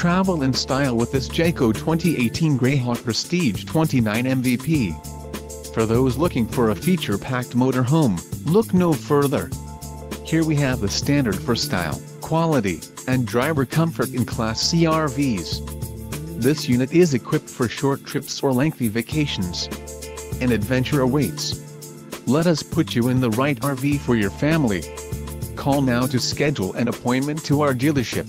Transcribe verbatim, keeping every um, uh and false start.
Travel in style with this Jayco twenty eighteen Greyhawk Prestige twenty-nine M V P. For those looking for a feature-packed motorhome, look no further. Here we have the standard for style, quality, and driver comfort in Class C R Vs. This unit is equipped for short trips or lengthy vacations. An adventure awaits. Let us put you in the right R V for your family. Call now to schedule an appointment to our dealership.